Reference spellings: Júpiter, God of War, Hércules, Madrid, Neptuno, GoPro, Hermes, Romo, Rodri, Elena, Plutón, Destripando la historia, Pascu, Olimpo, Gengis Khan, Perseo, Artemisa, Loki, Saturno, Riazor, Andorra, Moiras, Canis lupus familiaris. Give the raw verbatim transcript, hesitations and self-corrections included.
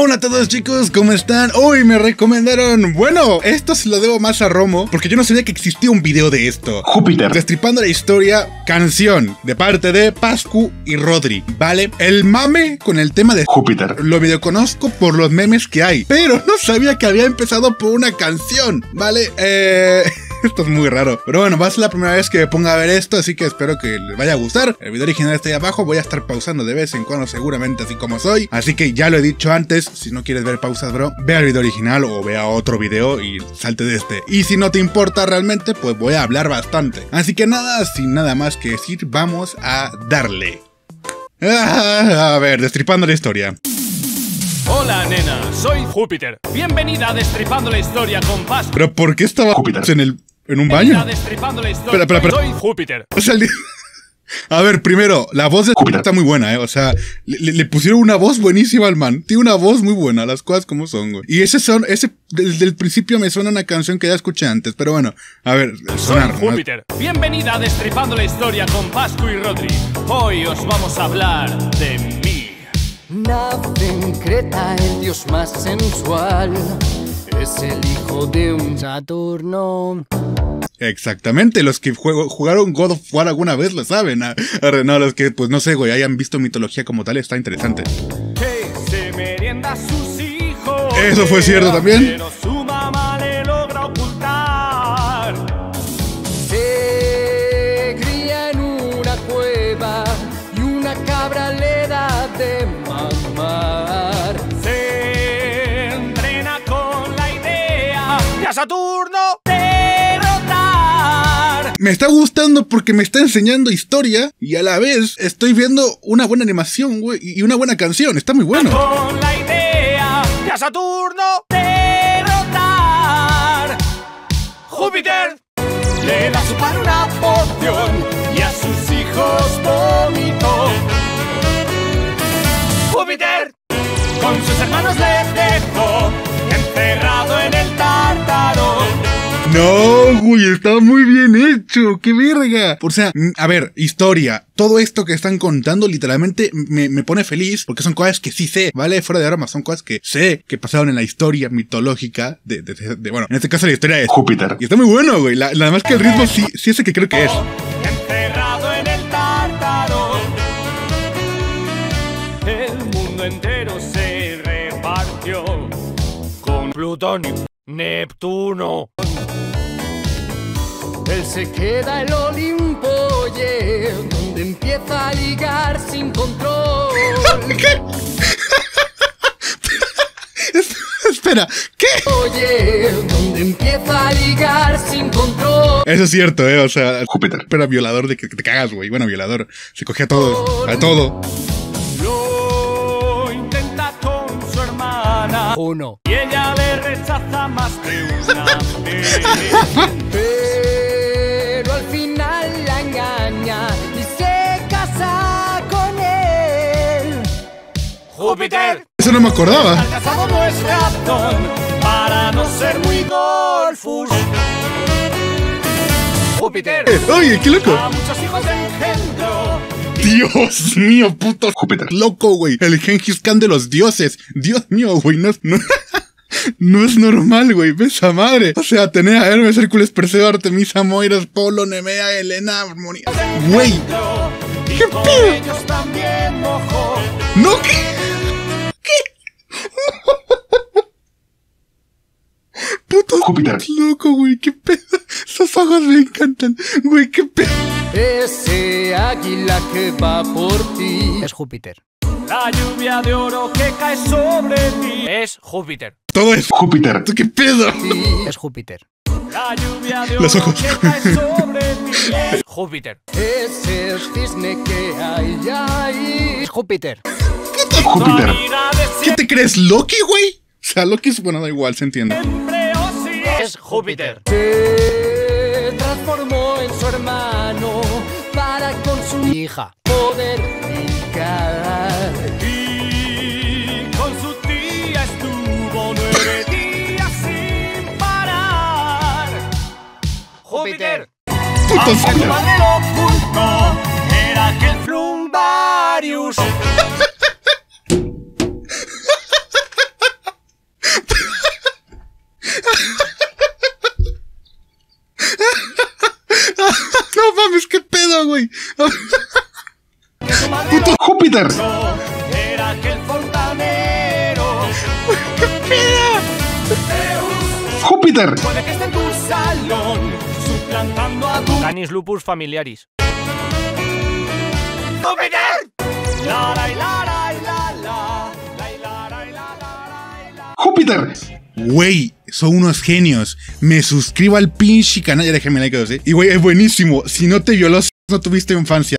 Hola a todos chicos, ¿cómo están? Hoy me recomendaron, bueno, esto se lo debo más a Romo, porque yo no sabía que existía un video de esto. Júpiter, Destripando la historia, canción, de parte de Pascu y Rodri, ¿vale? El mame con el tema de Júpiter lo medio conozco por los memes que hay, pero no sabía que había empezado por una canción, ¿vale? Eh... Esto es muy raro, pero bueno, va a ser la primera vez que me ponga a ver esto, así que espero que les vaya a gustar. El video original está ahí abajo, voy a estar pausando de vez en cuando seguramente, así como soy. Así que ya lo he dicho antes, si no quieres ver pausas, bro, vea el video original o vea otro video y salte de este. Y si no te importa realmente, pues voy a hablar bastante. Así que nada, sin nada más que decir, vamos a darle. Ah, a ver, destripando la historia. Hola nena, soy Júpiter. Bienvenida a Destripando la historia con Pascu. ¿Pero por qué estaba Júpiter en el... en un baño? Destripando la historia. Espera, espera, espera. Soy Júpiter. O sea, el... A ver, primero, la voz de Júpiter está muy buena, ¿eh? O sea, le, le pusieron una voz buenísima al man. Tiene una voz muy buena, las cosas como son, güey. Y ese son, ese, desde el principio me suena una canción que ya escuché antes, pero bueno, a ver, el sonar. Soy Júpiter. Más. Bienvenida a Destripando la historia con Pascu y Rodri. Hoy os vamos a hablar de mí. Nave Creta, el dios más sensual. Es el hijo de un Saturno. Exactamente, los que juego, jugaron God of War alguna vez lo saben. A, a, no, los que, pues no sé, güey, hayan visto mitología como tal, está interesante. Que se merienda a sus hijos. Eso fue cierto también. Pero su mamá le logra ocultar. Se cría en una cueva y una cabra le da de mamar. Se entrena con la idea de a Saturno. Me está gustando porque me está enseñando historia y a la vez estoy viendo una buena animación, güey, y una buena canción. Está muy bueno. Con la idea de a Saturno derrotar. Júpiter le da su pan una porción y a sus hijos vomitó. Júpiter con sus hermanos le dejó enterrado en el tártaro. No, güey, está muy bien hecho, qué verga. O sea, a ver, historia. Todo esto que están contando literalmente me, me pone feliz porque son cosas que sí sé, ¿vale? Fuera de broma, son cosas que sé que pasaron en la historia mitológica de, de, de, de bueno, en este caso la historia de Júpiter. Y está muy bueno, güey. La, la más que el ritmo sí, sí es el que creo que es. Enterrado en el tártaro. El mundo entero se repartió con Plutón y Neptuno. Él se queda el Olimpo, yeah, donde empieza a ligar sin control. ¿Qué? Espera, ¿qué? Oye, donde empieza a ligar sin control. Eso es cierto, eh, o sea, Júpiter. Pero violador de que te cagas, güey. Bueno, violador. Se coge a todo, a todo. Lo intenta con su hermana. Uno. Y ella le rechaza más que una vez. Júpiter. Eso no me acordaba. Para no ser muy golfus. Júpiter. Eh, oye, qué loco. A muchos hijos Dios mío, puto Júpiter. Loco, güey. El Gengis Khan de los dioses. Dios mío, güey. No es, no, no es normal, güey. Besa madre. O sea, tener a Hermes, Hércules, Perseo, Artemisa, Moiras, Polo, Nemea, Elena, Armonía. Güey. ¿Qué pedo? No, ¿qué? Puto Júpiter. Loco, güey, qué pedo. Esos ojos me encantan, güey, qué pedo. Ese águila que va por ti es Júpiter. La lluvia de oro que cae sobre ti es Júpiter. Todo es Júpiter. ¿Qué pedo? Es Júpiter. La lluvia de oro que cae sobre ti es Júpiter. Ese cisne que hay ahí es Júpiter. ¿Qué, Júpiter? ¿Qué te crees, Loki, güey? O sea, Loki es bueno, da igual, se entiende. Es Júpiter. Se transformó en su hermano para con su hija poder picar. Y con su tía estuvo nueve días sin parar. Júpiter. Puto Júpiter. Su padre lo ocultó, era aquel Flumbarius. ¡Puto Júpiter! Era aquel fontanero. ¡Júpiter! Puede que esté en tu salón, suplantando a tu Canis lupus familiaris. ¡Júpiter! Güey, son unos genios. Me suscribo al pinche canal. Ya déjame like, ¿eh? Y güey, es buenísimo. Si no te violó, no tuviste infancia.